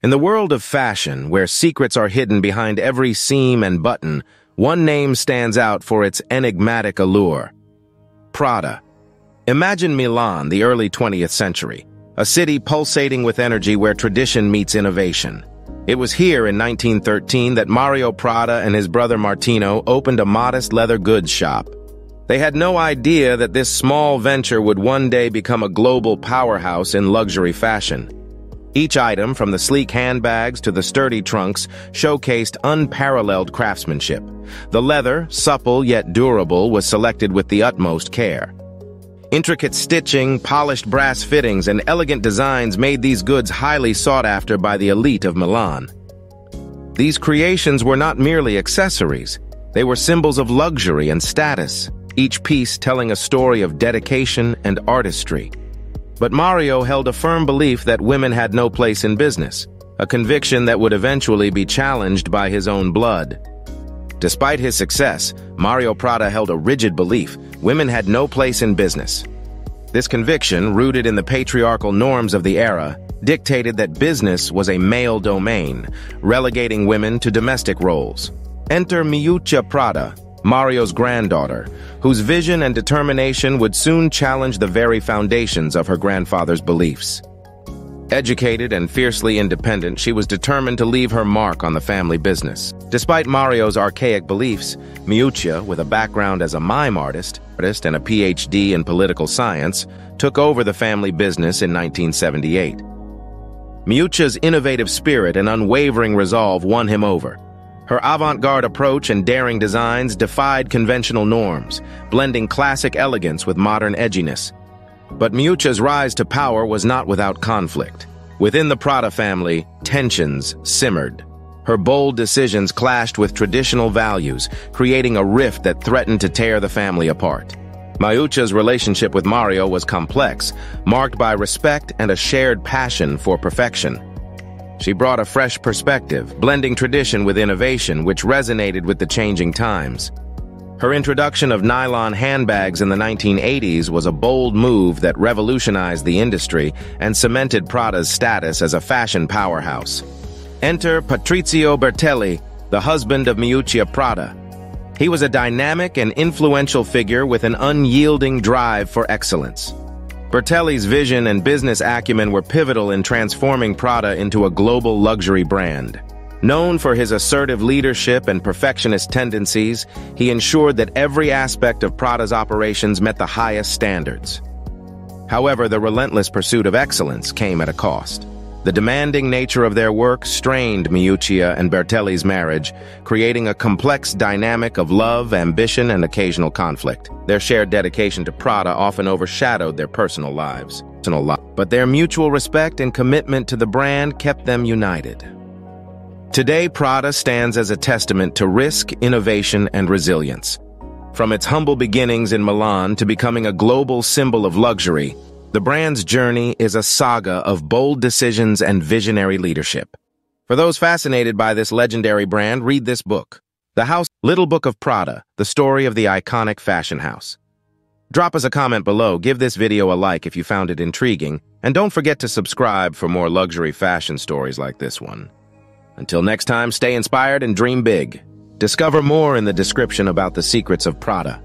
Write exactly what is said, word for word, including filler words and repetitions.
In the world of fashion, where secrets are hidden behind every seam and button, one name stands out for its enigmatic allure: Prada. Imagine Milan, the early twentieth century, a city pulsating with energy where tradition meets innovation. It was here in nineteen thirteen that Mario Prada and his brother Martino opened a modest leather goods shop. They had no idea that this small venture would one day become a global powerhouse in luxury fashion. Each item, from the sleek handbags to the sturdy trunks, showcased unparalleled craftsmanship. The leather, supple yet durable, was selected with the utmost care. Intricate stitching, polished brass fittings, and elegant designs made these goods highly sought after by the elite of Milan. These creations were not merely accessories. They were symbols of luxury and status, each piece telling a story of dedication and artistry. But Mario held a firm belief that women had no place in business, a conviction that would eventually be challenged by his own blood. Despite his success, Mario Prada held a rigid belief: women had no place in business. This conviction, rooted in the patriarchal norms of the era, dictated that business was a male domain, relegating women to domestic roles. Enter Miuccia Prada, Mario's granddaughter, whose vision and determination would soon challenge the very foundations of her grandfather's beliefs. Educated and fiercely independent, she was determined to leave her mark on the family business. Despite Mario's archaic beliefs, Miuccia, with a background as a mime artist and a P H D in political science, took over the family business in nineteen seventy-eight. Miuccia's innovative spirit and unwavering resolve won him over. Her avant-garde approach and daring designs defied conventional norms, blending classic elegance with modern edginess. But Miuccia's rise to power was not without conflict. Within the Prada family, tensions simmered. Her bold decisions clashed with traditional values, creating a rift that threatened to tear the family apart. Miuccia's relationship with Mario was complex, marked by respect and a shared passion for perfection. She brought a fresh perspective, blending tradition with innovation, which resonated with the changing times. Her introduction of nylon handbags in the nineteen eighties was a bold move that revolutionized the industry and cemented Prada's status as a fashion powerhouse. Enter Patrizio Bertelli, the husband of Miuccia Prada. He was a dynamic and influential figure with an unyielding drive for excellence. Bertelli's vision and business acumen were pivotal in transforming Prada into a global luxury brand. Known for his assertive leadership and perfectionist tendencies, he ensured that every aspect of Prada's operations met the highest standards. However, the relentless pursuit of excellence came at a cost. The demanding nature of their work strained Miuccia and Bertelli's marriage, creating a complex dynamic of love, ambition, and occasional conflict. Their shared dedication to Prada often overshadowed their personal lives. But their mutual respect and commitment to the brand kept them united. Today, Prada stands as a testament to risk, innovation, and resilience. From its humble beginnings in Milan to becoming a global symbol of luxury, the brand's journey is a saga of bold decisions and visionary leadership. For those fascinated by this legendary brand, read this book, The House: Little Book of Prada, the story of the iconic fashion house. Drop us a comment below, give this video a like if you found it intriguing, and don't forget to subscribe for more luxury fashion stories like this one. Until next time, stay inspired and dream big. Discover more in the description about the secrets of Prada.